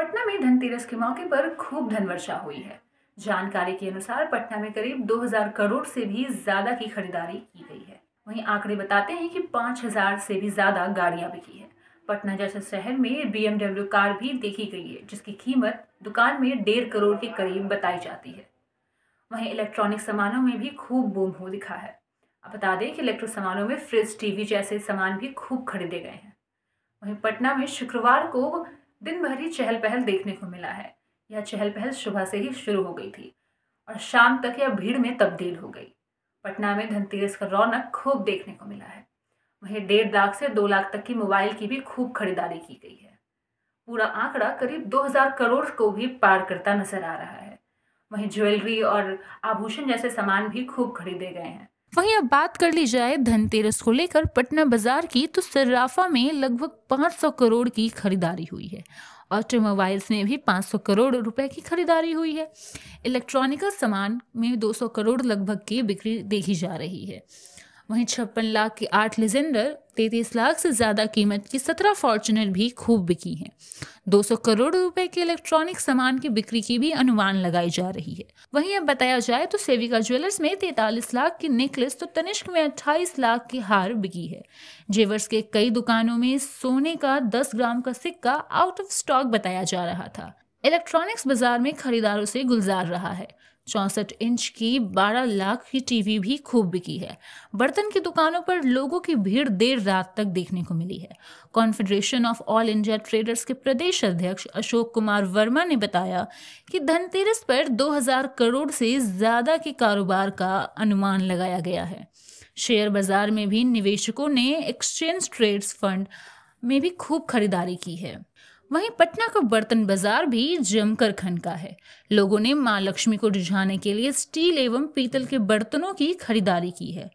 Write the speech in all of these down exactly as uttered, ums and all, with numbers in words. पटना में धनतेरस के मौके पर खूब धनवर्षा हुई है। जानकारी के अनुसार पटना में करीब दो हज़ार करोड़ से भी ज्यादा की खरीदारी की गई है। वहीं आंकड़े बताते हैं कि पाँच हज़ार से भी ज्यादा गाड़ियां बिकी है। पटना जैसे शहर में बीएमडब्ल्यू कार भी देखी गई है, जिसकी कीमत दुकान में डेढ़ करोड़ के करीब बताई जाती है। वहीं इलेक्ट्रॉनिक सामानों में भी खूब बूम हो दिखा है। अब बता दें कि इलेक्ट्रो सामानों में फ्रिज, टीवी जैसे सामान भी खूब खरीदे गए हैं। वहीं पटना में शुक्रवार को दिन भर ही चहल पहल देखने को मिला है। यह चहल पहल सुबह से ही शुरू हो गई थी और शाम तक यह भीड़ में तब्दील हो गई। पटना में धनतेरस का रौनक खूब देखने को मिला है। वहीं डेढ़ लाख से दो लाख तक की मोबाइल की भी खूब खरीदारी की गई है। पूरा आंकड़ा करीब दो हज़ार करोड़ को भी पार करता नजर आ रहा है। वहीं ज्वेलरी और आभूषण जैसे सामान भी खूब खरीदे गए हैं। वहीं अब बात कर ली जाए धनतेरस को लेकर पटना बाजार की, तो सर्राफा में लगभग पाँच सौ करोड़ की खरीदारी हुई है। ऑटोमोबाइल्स में भी पाँच सौ करोड़ रुपए की खरीदारी हुई है। इलेक्ट्रॉनिकल सामान में दो सौ करोड़ लगभग की बिक्री देखी जा रही है। वहीं छप्पन लाख के आठ लेजेंडर, तैंतीस लाख से ज़्यादा कीमत की सत्रह फॉर्च्यूनर भी खूब बिकी हैं। दो सौ करोड़ रुपए के इलेक्ट्रॉनिक सामान की बिक्री की भी अनुमान लगाई जा रही है। वहीं अब बताया जाए तो सेविका ज्वेलर्स में तैंतालीस लाख की नेकलेस, तो तनिष्क में अट्ठाईस लाख की हार बिकी है। जेवर्स के कई दुकानों में सोने का दस ग्राम का सिक्का आउट ऑफ स्टॉक बताया जा रहा था। इलेक्ट्रॉनिक्स बाजार में खरीदारों से गुलजार रहा है। चौंसठ इंच की बारह लाख की टीवी भी खूब बिकी है। बर्तन की दुकानों पर लोगों की भीड़ देर रात तक देखने को मिली है। Confederation of all India traders के प्रदेश अध्यक्ष अशोक कुमार वर्मा ने बताया कि धनतेरस पर दो हज़ार करोड़ से ज़्यादा के कारोबार का अनुमान लगाया गया है। शेयर बाजार में भी निवेशकों ने एक्सचेंज ट्रेड्स फंड में भी खूब खरीदारी की है। वहीं पटना का बर्तन बाजार भी जमकर खनका है। लोगों ने मां लक्ष्मी को रिझाने के लिए स्टील एवं पीतल के बर्तनों की खरीदारी की है।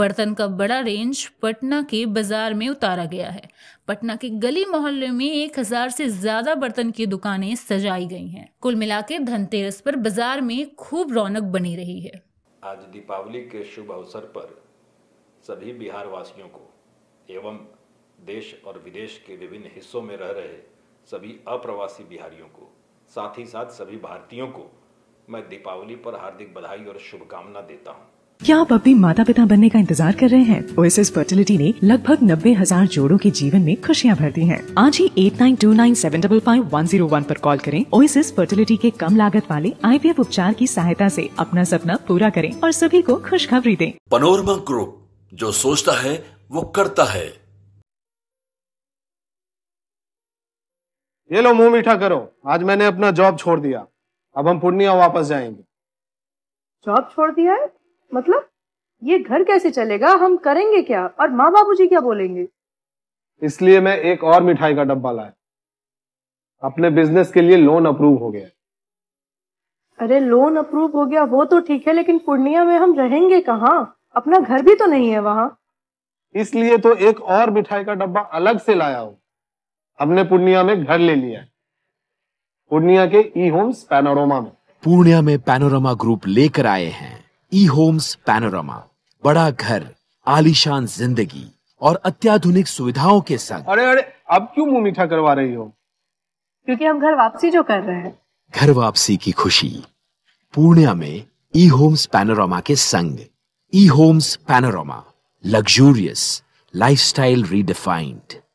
बर्तन का बड़ा रेंज पटना के बाजार में उतारा गया है। पटना के गली मोहल्ले में एक हजार से ज्यादा बर्तन की दुकानें सजाई गई हैं। कुल मिलाकर धनतेरस पर बाजार में खूब रौनक बनी रही है। आज दीपावली के शुभ अवसर पर सभी बिहार वासियों को एवं देश और विदेश के विभिन्न हिस्सों में रह रहे सभी अप्रवासी बिहारियों को, साथ ही साथ सभी भारतीयों को मैं दीपावली पर हार्दिक बधाई और शुभकामना देता हूँ। क्या आप अपने माता पिता बनने का इंतजार कर रहे हैं? ओएसएस फर्टिलिटी ने लगभग नब्बे हजार जोड़ों के जीवन में खुशियां भर दी हैं। आज ही आठ नौ दो नौ सात पाँच पाँच एक शून्य एक पर कॉल करें। ओएसएस फर्टिलिटी के कम लागत वाले आईवीएफ उपचार की सहायता से अपना सपना पूरा करें और सभी को खुशखबरी दें। पैनोरमा ग्रुप, जो सोचता है वो करता है। ये लो मुंह मीठा करो, आज मैंने अपना जॉब छोड़ दिया। अब हम पूर्णिया वापस जाएंगे। जॉब छोड़ दिया है? मतलब ये घर कैसे चलेगा, हम करेंगे क्या और माँ बाबूजी क्या बोलेंगे? इसलिए मैं एक और मिठाई का डब्बा लाया। अपने बिजनेस के लिए लोन अप्रूव हो गया। अरे लोन अप्रूव हो गया वो तो ठीक है, लेकिन पूर्णिया में हम रहेंगे कहाँ? अपना घर भी तो नहीं है वहाँ। इसलिए तो एक और मिठाई का डब्बा अलग से लाया हो। हमने पूर्णिया में घर ले लिया है, पूर्णिया के ई होम्स पैनोरमा में। पूर्णिया में पैनोरमा ग्रुप लेकर आए हैं ई होम्स पैनोरमा। बड़ा घर, आलीशान जिंदगी और अत्याधुनिक सुविधाओं के संग। अरे अरे अब क्यों मुंह मीठा करवा रही हो? क्योंकि हम घर वापसी जो कर रहे हैं। घर वापसी की खुशी पूर्णिया में ई होम्स पैनोरमा के संग। E homes panorama, luxurious lifestyle redefined.